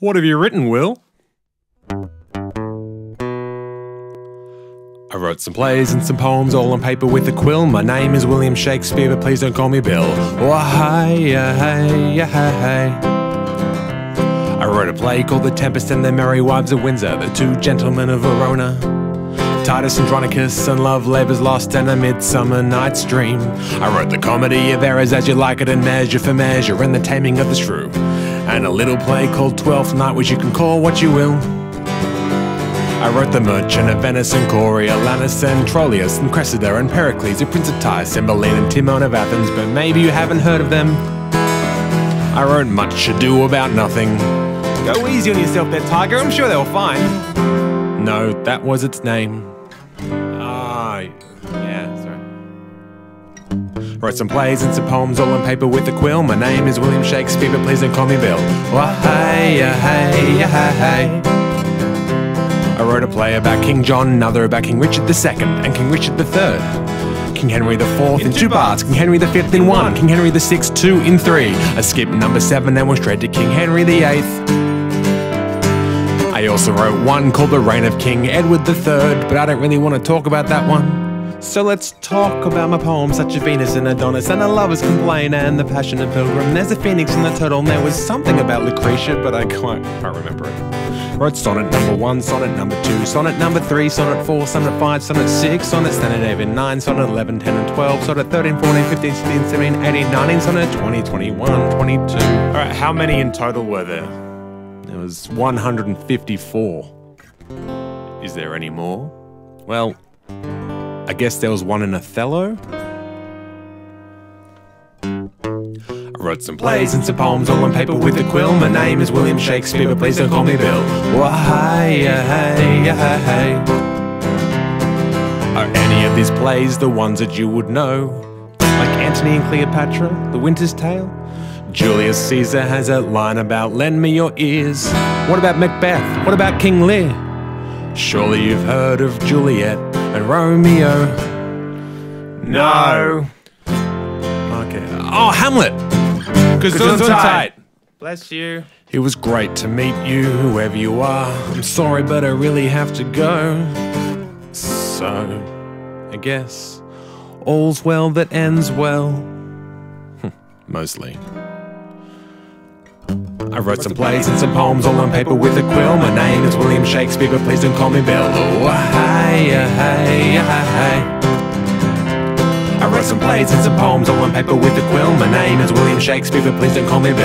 What have you written, Will? I wrote some plays and some poems all on paper with a quill. My name is William Shakespeare, but please don't call me Bill. I wrote a play called The Tempest and The Merry Wives of Windsor, The Two Gentlemen of Verona, Titus Andronicus and Love Labour's Lost and A Midsummer Night's Dream. I wrote The Comedy of Errors, As You Like It and Measure for Measure and The Taming of The Shrew, and a little play called 12th Night, which you can call what you will. I wrote The Merchant of Venice and Coriolanus and Troilus and Cressida and Pericles, The Prince of Tyre, Cymbeline and Timon of Athens, but maybe you haven't heard of them. I wrote Much Ado About Nothing. Go easy on yourself there, Tiger, I'm sure they were fine. No, that was its name. Wrote some plays and some poems all on paper with a quill. My name is William Shakespeare, but please don't call me Bill. I wrote a play about King John, another about King Richard the Second and King Richard the Third, King Henry the Fourth in two parts, King Henry the Fifth in one, King Henry the Sixth two in three. I skipped number 7 and went straight to King Henry the Eighth. I also wrote one called The Reign of King Edward the Third, but I don't really want to talk about that one. So let's talk about my poems such as Venus and Adonis and A Lover's Complaint and The Passionate Pilgrim. There's a Phoenix and the Turtle and there was something about Lucretia, but I can't remember it. Wrote sonnet number 1, sonnet number 2, sonnet number 3, sonnet 4, sonnet 5, sonnet 6, sonnet standard 8 and 9, sonnet 11, 10 and 12, sonnet 13, 14, 15, 16, 17, 18, 19, sonnet 20, 21, 22. Alright, how many in total were there? There was 154. Is there any more? Well, I guess there was one in Othello? I wrote some plays and some poems all on paper with a quill. My name is William Shakespeare, but please don't call me Bill. Are any of these plays the ones that you would know? Like Antony and Cleopatra, The Winter's Tale? Julius Caesar has that line about lend me your ears. What about Macbeth? What about King Lear? Surely you've heard of Juliet and Romeo. No. Okay. Oh, Hamlet. Gesundheit. Bless you. It was great to meet you, whoever you are. I'm sorry, but I really have to go. So, I guess all's well that ends well. Mostly. I wrote some plays and some poems all on paper with a quill. My name is William Shakespeare, but please don't call me Bill. I wrote some plays and some poems all on paper with a quill. My name is William Shakespeare, but please don't call me Bill.